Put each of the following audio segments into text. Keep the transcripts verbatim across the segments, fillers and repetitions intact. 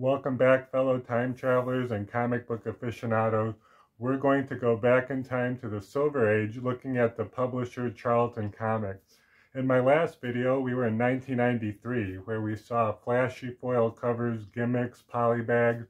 Welcome back, fellow time travelers and comic book aficionados. We're going to go back in time to the Silver Age, looking at the publisher Charlton Comics. In my last video, we were in nineteen ninety-three, where we saw flashy foil covers, gimmicks, polybags,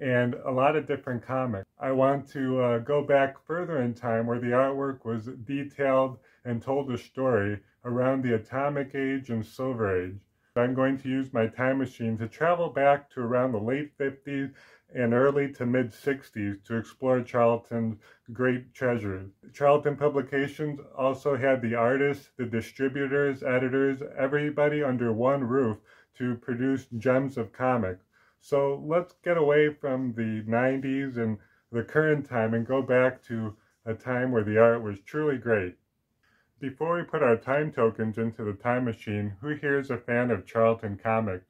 and a lot of different comics. I want to uh, go back further in time, where the artwork was detailed and told a story around the Atomic Age and Silver Age. I'm going to use my time machine to travel back to around the late fifties and early to mid sixties to explore Charlton's great treasures. Charlton Publications also had the artists, the distributors, editors, everybody under one roof to produce gems of comics. So let's get away from the nineties and the current time and go back to a time where the art was truly great. Before we put our time tokens into the time machine, who here is a fan of Charlton Comics?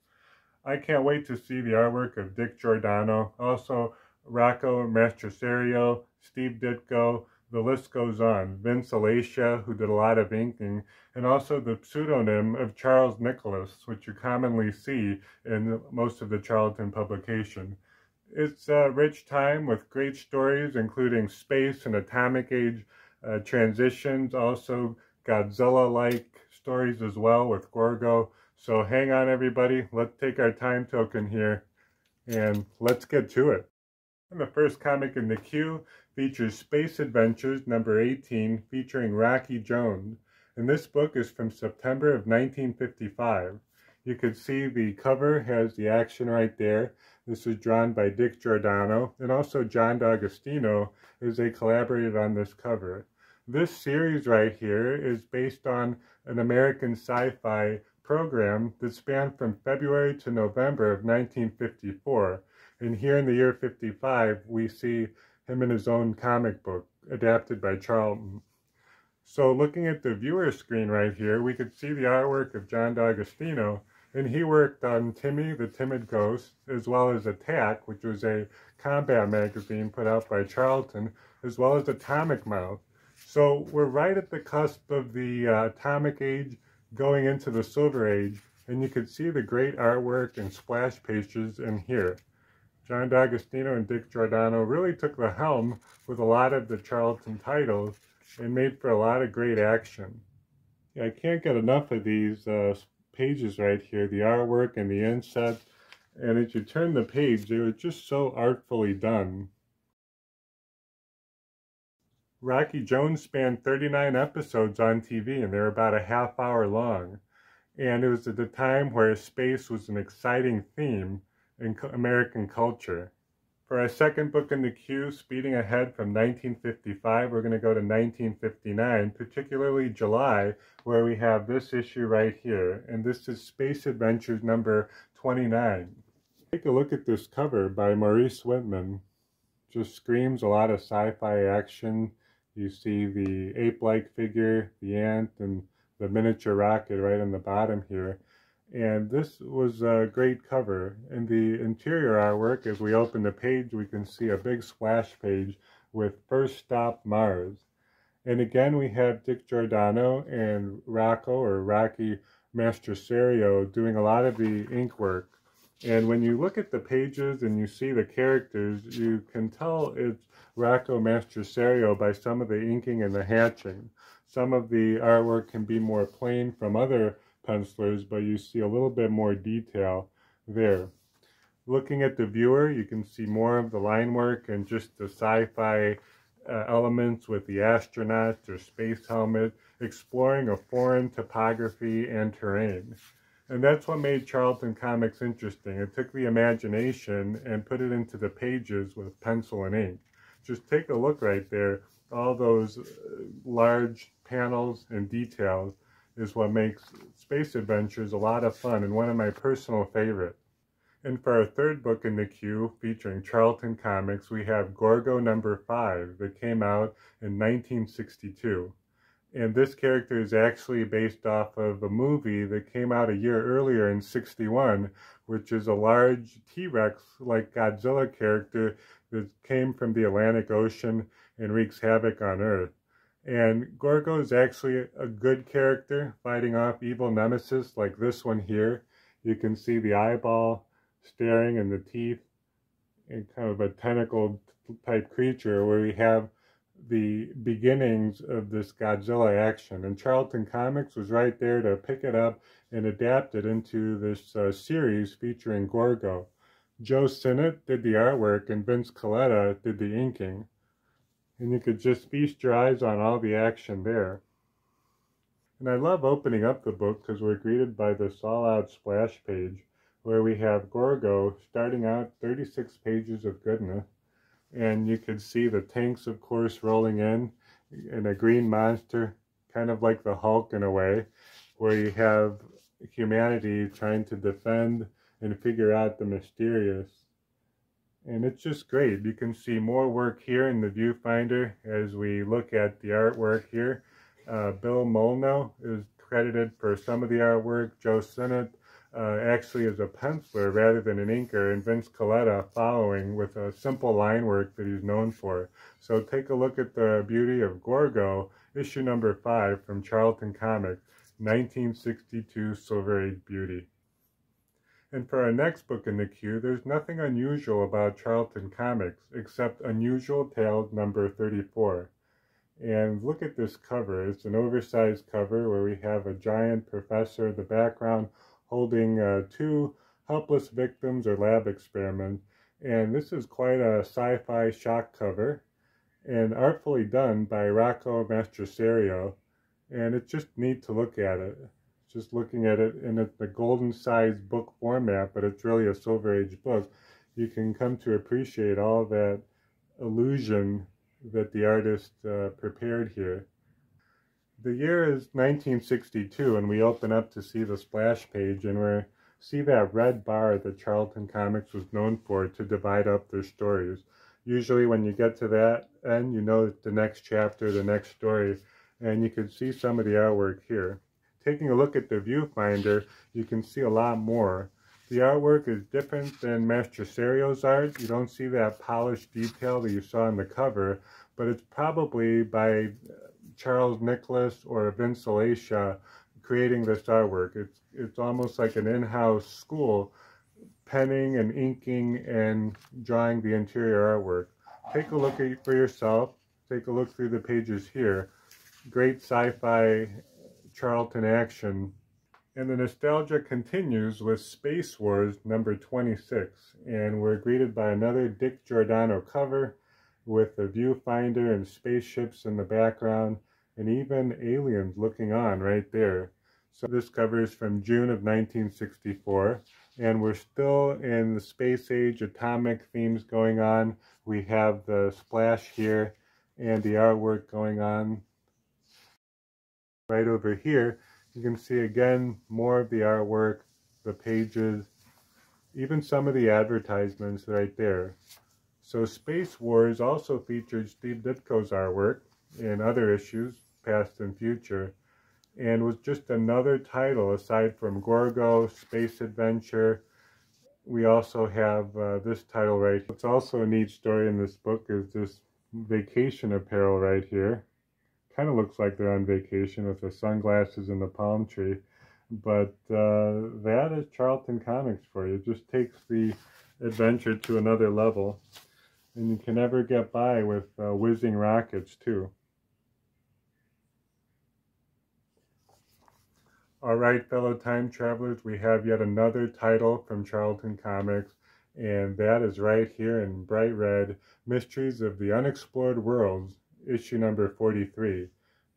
I can't wait to see the artwork of Dick Giordano, also Rocco Mastroserio, Steve Ditko, the list goes on, Vince Alascia, who did a lot of inking, and also the pseudonym of Charles Nicholas, which you commonly see in most of the Charlton publication. It's a rich time with great stories, including space and atomic age Uh, transitions, also Godzilla-like stories as well with Gorgo. So hang on everybody, let's take our time token here and let's get to it. And the first comic in the queue features Space Adventures number eighteen featuring Rocky Jones. And this book is from September of nineteen fifty-five. You can see the cover has the action right there. This is drawn by Dick Giordano, and also John D'Agostino, as they collaborated on this cover. This series right here is based on an American sci-fi program that spanned from February to November of nineteen fifty-four. And here in the year fifty-five, we see him in his own comic book, adapted by Charlton. So looking at the viewer screen right here, we could see the artwork of John D'Agostino, and he worked on Timmy the Timid Ghost, as well as Attack, which was a combat magazine put out by Charlton, as well as Atomic Mouth. So we're right at the cusp of the uh, Atomic Age going into the Silver Age, and you can see the great artwork and splash pages in here. John D'Agostino and Dick Giordano really took the helm with a lot of the Charlton titles and made for a lot of great action. Yeah, I can't get enough of these uh, pages right here, the artwork and the insets, and as you turn the page, they were just so artfully done. Rocky Jones spanned thirty-nine episodes on T V, and they were about a half hour long, and it was at the time where space was an exciting theme in American culture. For our second book in the queue, speeding ahead from nineteen fifty-five, we're going to go to nineteen fifty-nine, particularly July, where we have this issue right here, and this is Space Adventures number twenty-nine. Take a look at this cover by Maurice Whitman. Just screams a lot of sci-fi action. You see the ape-like figure, the ant, and the miniature rocket right on the bottom here. And this was a great cover. In the interior artwork, as we open the page, we can see a big splash page with First Stop Mars. And again, we have Dick Giordano and Rocco, or Rocky Mastroserio, doing a lot of the ink work. And when you look at the pages and you see the characters, you can tell it's Rocco Mastroserio by some of the inking and the hatching. Some of the artwork can be more plain from other pencilers, but you see a little bit more detail there. Looking at the viewer, you can see more of the line work and just the sci-fi uh, elements with the astronauts or space helmet exploring a foreign topography and terrain. And that's what made Charlton Comics interesting. It took the imagination and put it into the pages with pencil and ink. Just take a look right there. All those large panels and details is what makes Space Adventures a lot of fun and one of my personal favorites. And for our third book in the queue, featuring Charlton Comics, we have Gorgo number five that came out in nineteen sixty-two. And this character is actually based off of a movie that came out a year earlier in sixty-one, which is a large T-Rex-like Godzilla character that came from the Atlantic Ocean and wreaks havoc on Earth. And Gorgo is actually a good character, fighting off evil nemesis like this one here. You can see the eyeball staring in the teeth and kind of a tentacle type creature, where we have the beginnings of this Godzilla action. And Charlton Comics was right there to pick it up and adapt it into this uh, series featuring Gorgo. Joe Sinnott did the artwork and Vince Colletta did the inking. And you could just feast your eyes on all the action there. And I love opening up the book because we're greeted by this all-out splash page where we have Gorgo starting out thirty-six pages of goodness. And you could see the tanks, of course, rolling in, and a green monster, kind of like the Hulk in a way, where you have humanity trying to defend and figure out the mysterious. And it's just great. You can see more work here in the viewfinder as we look at the artwork here. Uh, Bill Molno is credited for some of the artwork. Joe Sinnott uh, actually is a penciler rather than an inker, and Vince Colletta following with a simple line work that he's known for. So take a look at the beauty of Gorgo, issue number five from Charlton Comics, nineteen sixty-two Silver Age Beauty. And for our next book in the queue, there's nothing unusual about Charlton Comics except Unusual Tales number thirty-four. And look at this cover. It's an oversized cover where we have a giant professor in the background holding uh, two helpless victims or lab experiments. And this is quite a sci-fi shock cover and artfully done by Rocco Mastroserio. And it's just neat to look at it. Just looking at it in a, the golden sized book format, but it's really a Silver Age book, you can come to appreciate all that illusion that the artist uh, prepared here. The year is nineteen sixty-two, and we open up to see the splash page, and we see that red bar that Charlton Comics was known for to divide up their stories. Usually when you get to that end, you know the next chapter, the next story, and you can see some of the artwork here. Taking a look at the viewfinder, you can see a lot more. The artwork is different than Mastroserio's art. You don't see that polished detail that you saw in the cover, but it's probably by Charles Nicholas or Vince Alascia creating this artwork. It's, it's almost like an in-house school penning and inking and drawing the interior artwork. Take a look at it for yourself. Take a look through the pages here. Great sci-fi Charlton action. And the nostalgia continues with Space Wars number twenty-six, and we're greeted by another Dick Giordano cover with a viewfinder and spaceships in the background, and even aliens looking on right there. So this cover is from June of nineteen sixty-four, and we're still in the space age, atomic themes going on. We have the splash here and the artwork going on. Right over here, you can see again more of the artwork, the pages, even some of the advertisements right there. So Space Wars also featured Steve Ditko's artwork in other issues, past and future, and was just another title aside from Gorgo, Space Adventure. We also have uh, this title right here. What's also a neat story in this book is this vacation apparel right here. Kind of looks like they're on vacation with the sunglasses and the palm tree, but uh, that is Charlton Comics for you. It just takes the adventure to another level, and you can never get by with uh, whizzing rockets too. All right, fellow time travelers, we have yet another title from Charlton Comics, and that is right here in bright red, Mysteries of the Unexplored Worlds, issue number forty-three.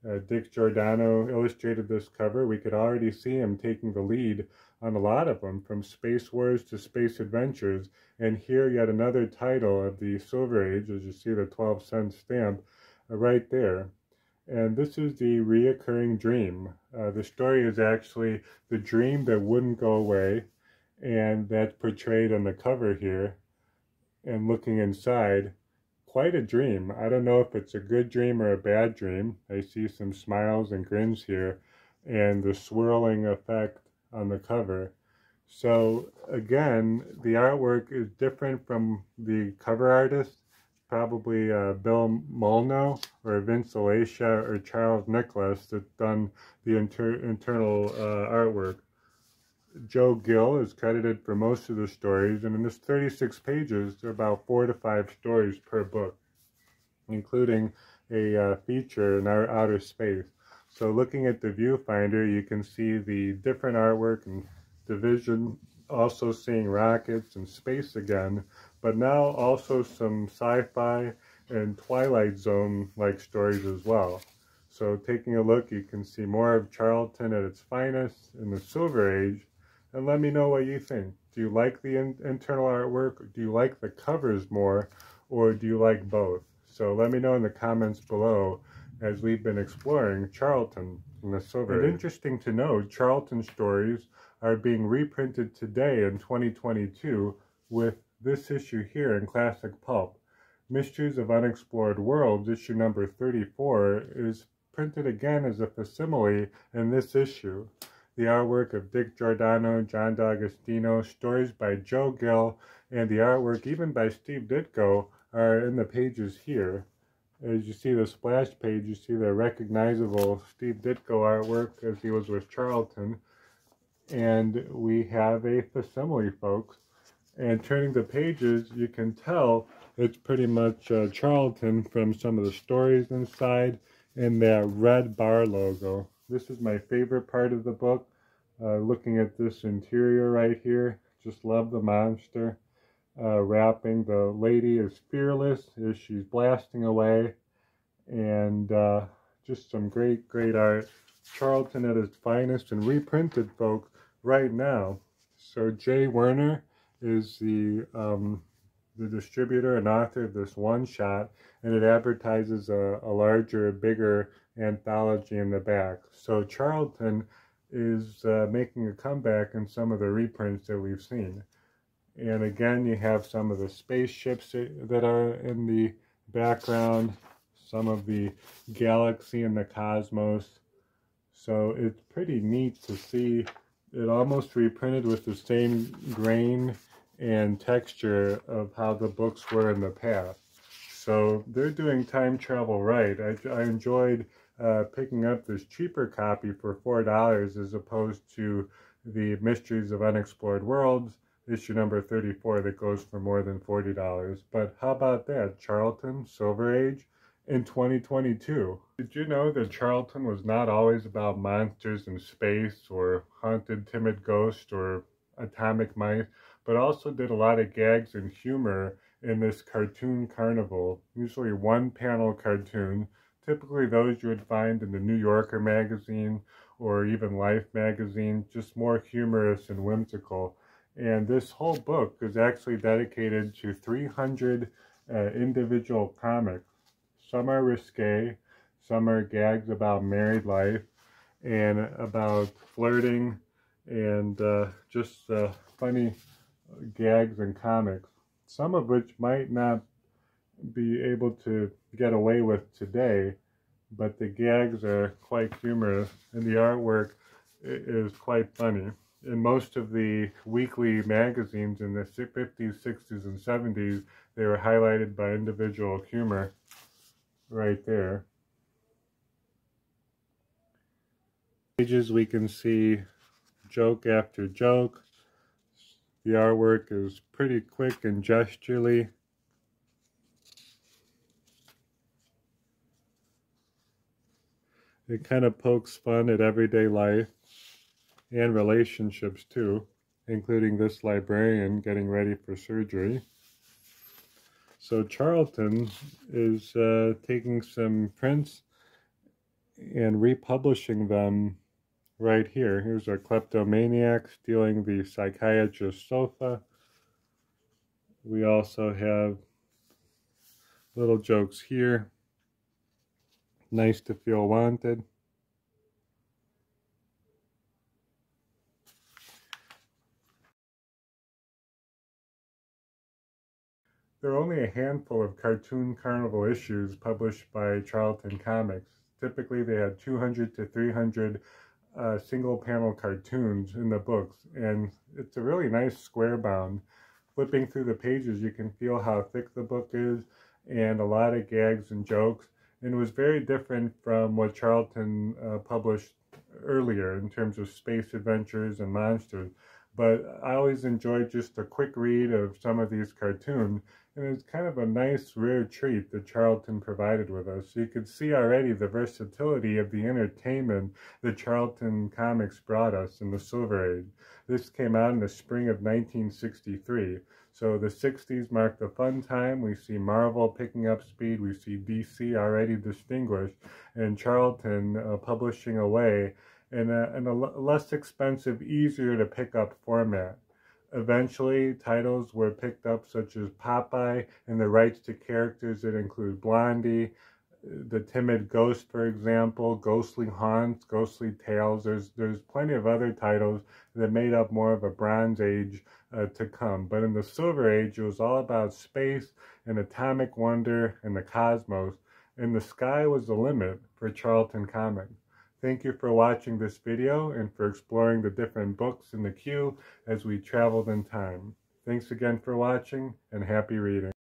Uh, Dick Giordano illustrated this cover. We could already see him taking the lead on a lot of them, from Space Wars to Space Adventures, and here yet another title of the Silver Age, as you see the twelve cent stamp uh, right there. And this is the reoccurring dream. Uh, the story is actually the dream that wouldn't go away, and that's portrayed on the cover here, and looking inside. Quite a dream. I don't know if it's a good dream or a bad dream. I see some smiles and grins here, and the swirling effect on the cover. So again, the artwork is different from the cover artist, probably uh, Bill Molno or Vince Alascia or Charles Nicholas that's done the inter internal uh, artwork. Joe Gill is credited for most of the stories, and in this thirty-six pages, there are about four to five stories per book, including a uh, feature in our outer space. So looking at the viewfinder, you can see the different artwork and division, also seeing rockets and space again, but now also some sci-fi and Twilight Zone-like stories as well. So taking a look, you can see more of Charlton at its finest in the Silver Age, and let me know what you think. Do you like the in internal artwork? Do you like the covers more, or do you like both? So let me know in the comments below as we've been exploring Charlton in the Silver Age. And interesting to know, Charlton stories are being reprinted today in twenty twenty-two with this issue here in Classic Pulp. Mysteries of Unexplored Worlds, issue number thirty-four, is printed again as a facsimile in this issue. The artwork of Dick Giordano, John D'Agostino, stories by Joe Gill, and the artwork even by Steve Ditko are in the pages here. As you see the splash page, you see the recognizable Steve Ditko artwork as he was with Charlton. And we have a facsimile, folks. And turning the pages, you can tell it's pretty much uh, Charlton from some of the stories inside and that red bar logo. This is my favorite part of the book. Uh, looking at this interior right here, just love the monster. Uh, wrapping, the lady is fearless as she's blasting away. And uh, just some great, great art. Charlton at its finest and reprinted, folks, right now. So Jay Werner is the um, the distributor and author of this one-shot, and it advertises a, a larger, bigger anthology in the back. So Charlton is uh, making a comeback in some of the reprints that we've seen. And again, you have some of the spaceships that are in the background, some of the galaxy and the cosmos. So it's pretty neat to see it almost reprinted with the same grain and texture of how the books were in the past. So they're doing time travel right. I, I enjoyed uh, picking up this cheaper copy for four dollars as opposed to the Mysteries of Unexplored Worlds, issue number thirty-four, that goes for more than forty dollars. But how about that, Charlton, Silver Age? In twenty twenty-two. Did you know that Charlton was not always about monsters in space or haunted timid ghosts or atomic mice, but also did a lot of gags and humor in this Cartoon Carnival, usually one panel cartoon, typically those you would find in the New Yorker magazine or even Life magazine, just more humorous and whimsical. And this whole book is actually dedicated to three hundred uh, individual comics. Some are risque, some are gags about married life and about flirting and uh, just uh, funny gags and comics, some of which might not be able to get away with today, but the gags are quite humorous and the artwork is quite funny. In most of the weekly magazines in the fifties, sixties, and seventies, they were highlighted by individual humor. Right there. Pages we can see joke after joke. The artwork is pretty quick and gesturally. It kind of pokes fun at everyday life and relationships too, including this librarian getting ready for surgery. So Charlton is uh, taking some prints and republishing them right here. Here's our kleptomaniac stealing the psychiatrist's sofa. We also have little jokes here. Nice to feel wanted. There are only a handful of Cartoon Carnival issues published by Charlton Comics. Typically, they had two hundred to three hundred uh, single-panel cartoons in the books, and it's a really nice square bound. Flipping through the pages, you can feel how thick the book is, and a lot of gags and jokes, and it was very different from what Charlton uh, published earlier in terms of space adventures and monsters, but I always enjoyed just a quick read of some of these cartoons, and it's kind of a nice rare treat that Charlton provided with us. So you could see already the versatility of the entertainment that Charlton Comics brought us in the Silver Age. This came out in the spring of nineteen sixty-three. So the sixties marked a fun time. We see Marvel picking up speed. We see D C already distinguished, and Charlton uh, publishing away in a, in a less expensive, easier to pick up format. Eventually, titles were picked up such as Popeye and the rights to characters that include Blondie, the Timid Ghost, for example, Ghostly Haunts, Ghostly Tales. There's, there's plenty of other titles that made up more of a Bronze Age uh, to come. But in the Silver Age, it was all about space and atomic wonder and the cosmos. And the sky was the limit for Charlton Comics. Thank you for watching this video and for exploring the different books in the queue as we traveled in time. Thanks again for watching, and happy reading.